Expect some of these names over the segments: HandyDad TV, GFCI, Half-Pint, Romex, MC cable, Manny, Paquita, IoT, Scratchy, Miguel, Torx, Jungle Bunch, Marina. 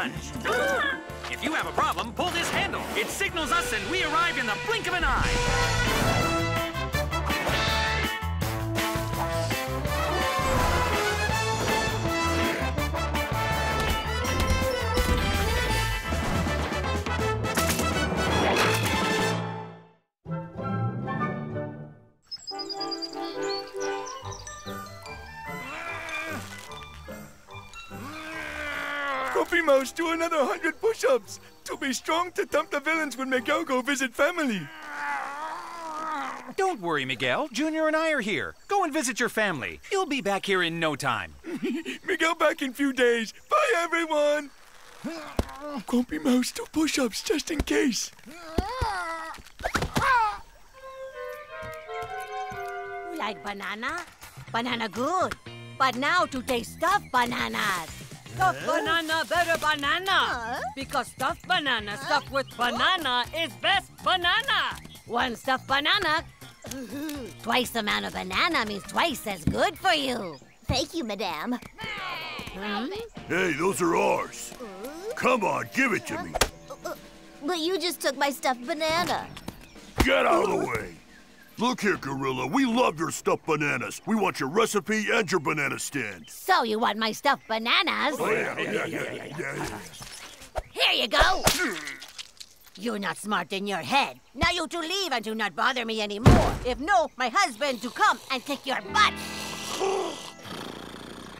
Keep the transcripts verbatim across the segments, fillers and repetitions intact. Bunch. If you have a problem, pull this handle. It signals us and we arrive in the blink of an eye. Primo's do another hundred push-ups to be strong to thump the villains when Miguel go visit family. Don't worry, Miguel. Junior and I are here. Go and visit your family. You'll be back here in no time. Miguel back in few days. Bye, everyone. Grumpy Mouse do push-ups just in case. You like banana? Banana good. But now today stuffed bananas. Stuffed banana, better banana. Because stuffed banana stuffed with banana is best banana. One stuffed banana, twice the amount of banana means twice as good for you. Thank you, madame. Hmm? Hey, those are ours. Come on, give it to me. But you just took my stuffed banana. Get out of the way. Look here, Gorilla, we love your stuffed bananas. We want your recipe and your banana stand. So you want my stuffed bananas? Oh, yeah, yeah, yeah, yeah, yeah, yeah. Here you go. You're not smart in your head. Now you two leave and do not bother me anymore. If no, my husband to come and kick your butt.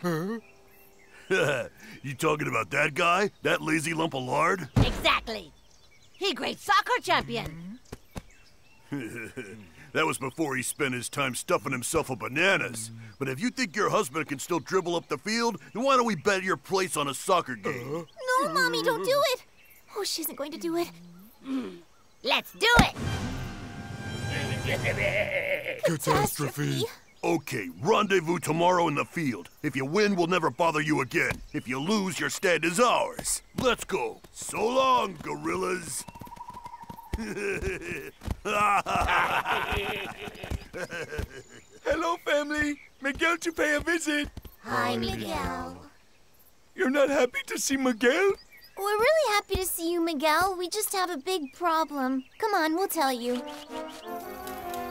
Huh? You talking about that guy? That lazy lump of lard? Exactly. He great soccer champion. That was before he spent his time stuffing himself with bananas. But if you think your husband can still dribble up the field, then why don't we bet your place on a soccer game? No, Mommy, don't do it. Oh, she isn't going to do it. Let's do it. Catastrophe. Okay, rendezvous tomorrow in the field. If you win, we'll never bother you again. If you lose, your stand is ours. Let's go. So long, gorillas. Hello, family. Miguel to pay a visit. Hi, Miguel. You're not happy to see Miguel? We're really happy to see you, Miguel. We just have a big problem. Come on, we'll tell you.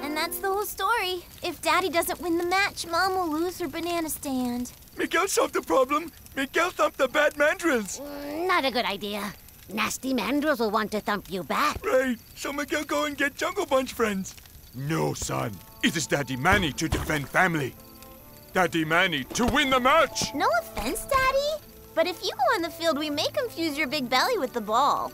And that's the whole story. If Daddy doesn't win the match, Mom will lose her banana stand. Miguel solved the problem. Miguel thumped the bad mandrills. Mm, not a good idea. Nasty mandrills will want to thump you back. Right, so Miguel go and get Jungle Bunch friends. No, son. It is Daddy Manny to defend family. Daddy Manny to win the match. No offense, Daddy. But if you go on the field, we may confuse your big belly with the ball.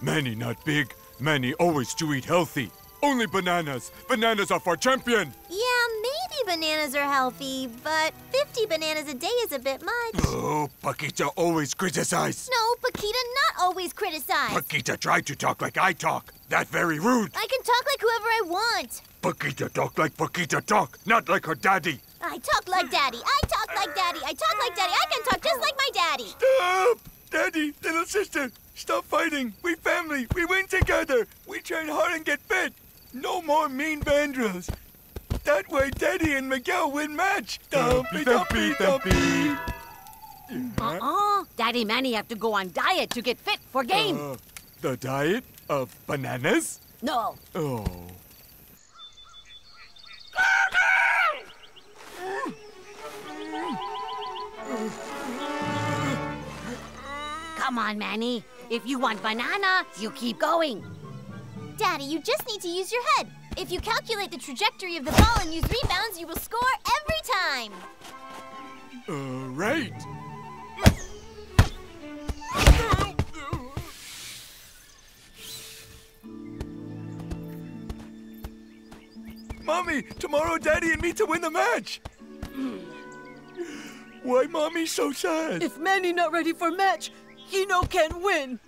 Manny not big. Manny always to eat healthy. Only bananas. Bananas are for champion. Yeah, maybe bananas are healthy, but fifty bananas a day is a bit much. Oh, Paquita always criticize. No, Paquita not always criticize. Paquita tried to talk like I talk. That's very rude. I can talk like whoever I want. Paquita talk like Paquita talk, not like her daddy. I talk like daddy. I talk like daddy. I talk like daddy. I can talk just like my daddy. Stop! Daddy, little sister, stop fighting. We family. We win together. We train hard and get fit. No more mean mandrills. That way, Daddy and Miguel win match. Dumpy, dumpy, dumpy. Uh-uh. Daddy Manny have to go on diet to get fit for game. Uh, the diet of bananas? No. Oh. Come on, Manny. If you want banana, you keep going. Daddy, you just need to use your head. If you calculate the trajectory of the ball and use rebounds, you will score every time. All right. Mommy, tomorrow Daddy and me to win the match. Why Mommy so sad? If Manny not ready for match, he no can win.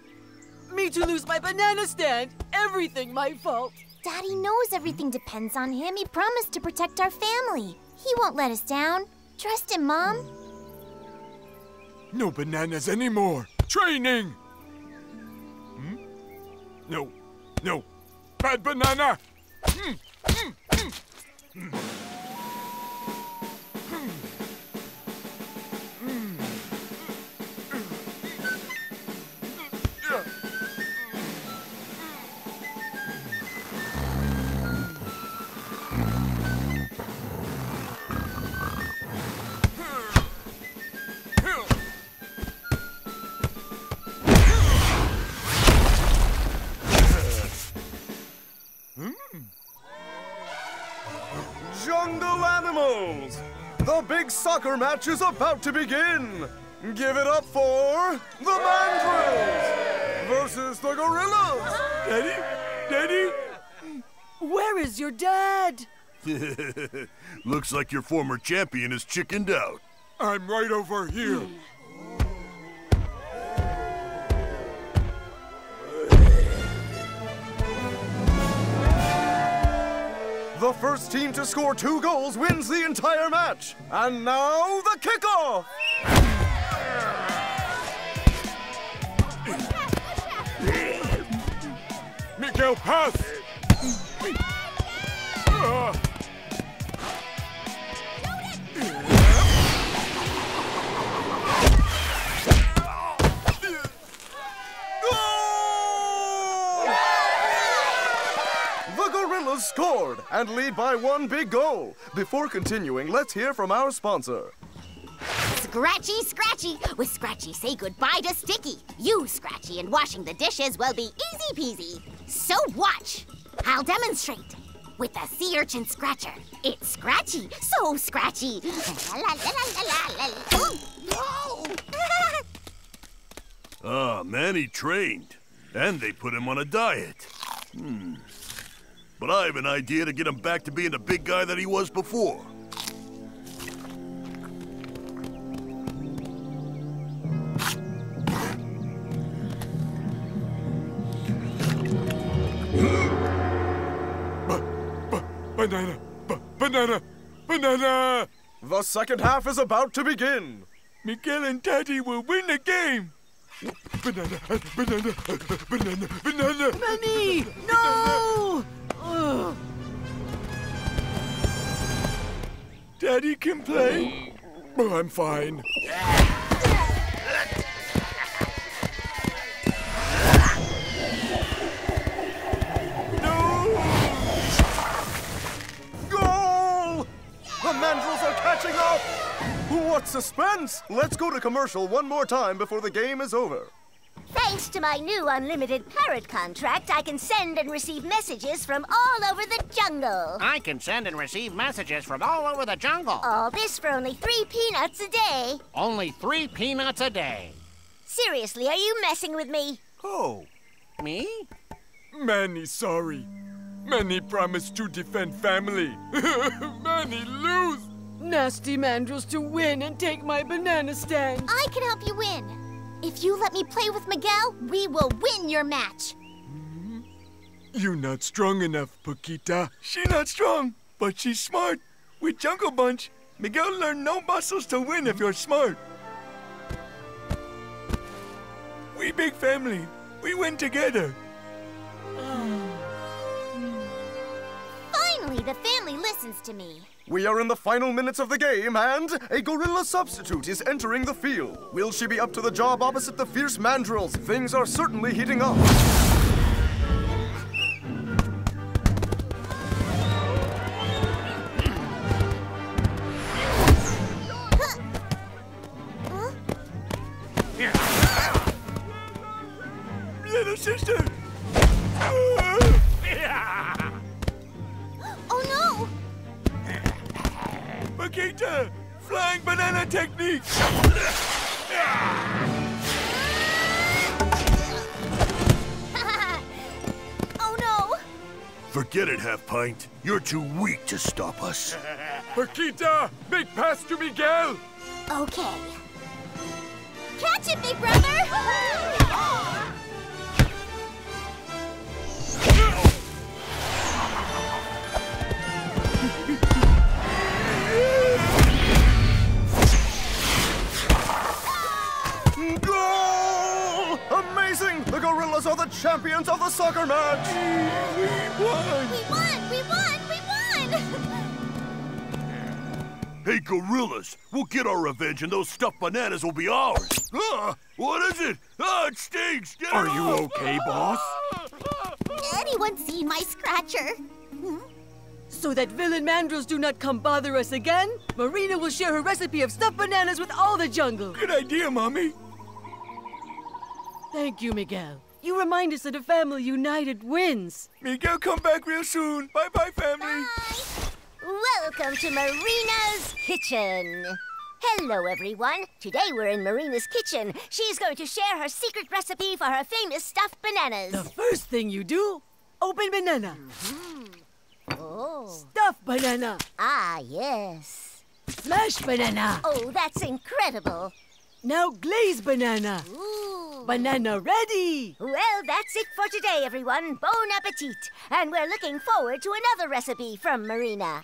Me to lose my banana stand. Everything my fault. Daddy knows everything depends on him. He promised to protect our family. He won't let us down. Trust him, Mom. No bananas anymore. Training! Hmm? No. No. Bad banana! Mm. Mm. Mm. Mm. Mm. The big soccer match is about to begin! Give it up for the mandrills versus the gorillas! Daddy? Daddy? Where is your dad? Looks like your former champion is chickened out. I'm right over here. The first team to score two goals wins the entire match. And now, the kickoff! Miguel, pass! uh. Scored and lead by one big goal. Before continuing, let's hear from our sponsor. Scratchy, Scratchy. With Scratchy, say goodbye to Sticky. You, Scratchy, and washing the dishes will be easy peasy. So watch. I'll demonstrate with a sea urchin scratcher. It's Scratchy, so scratchy. La, la, la, la, la, la. Ah, Manny trained, and they put him on a diet. Hmm. But I have an idea to get him back to being the big guy that he was before. Banana! Banana! Banana! The second half is about to begin. Miguel and Daddy will win the game. Banana! Banana! Banana! Banana! Manny! No! Ugh. Daddy can play. Oh, I'm fine. No! Goal! The mandrills are catching up! What suspense! Let's go to commercial one more time before the game is over. Thanks to my new unlimited parrot contract, I can send and receive messages from all over the jungle. I can send and receive messages from all over the jungle. All this for only three peanuts a day. Only three peanuts a day. Seriously, are you messing with me? Oh, me? Manny, sorry. Manny promised to defend family. Manny, lose. Nasty mandrills to win and take my banana stand. I can help you win. If you let me play with Miguel, we will win your match. Mm-hmm. You're not strong enough, Paquita. She's not strong, but she's smart. With Jungle Bunch, Miguel learned no muscles to win if you're smart. We big family. We win together. Finally, the family listens to me. We are in the final minutes of the game, and a gorilla substitute is entering the field. Will she be up to the job opposite the fierce mandrills? Things are certainly heating up. Little sister! Paquita! Flying banana technique! Oh no! Forget it, Half-Pint. You're too weak to stop us. Paquita! Big pass to Miguel! Okay. Catch it, big brother! The gorillas are the champions of the soccer match! We won! We won! We won! We won! Hey, gorillas! We'll get our revenge and those stuffed bananas will be ours! Ah, what is it? Ah, it stinks! Get are it you off. Okay, boss? Anyone seen my scratcher? Hmm? So that villain mandrills do not come bother us again, Marina will share her recipe of stuffed bananas with all the jungle. Good idea, Mommy. Thank you, Miguel. You remind us that a family united wins. Miguel, come back real soon. Bye-bye, family. Bye. Welcome to Marina's Kitchen. Hello, everyone. Today we're in Marina's kitchen. She's going to share her secret recipe for her famous stuffed bananas. The first thing you do, open banana. Mm-hmm. Oh. Stuffed banana. Ah, yes. Smashed banana. Oh, that's incredible. Now glazed banana. Ooh. Banana ready. Well, that's it for today, everyone. Bon appetit. And we're looking forward to another recipe from Marina.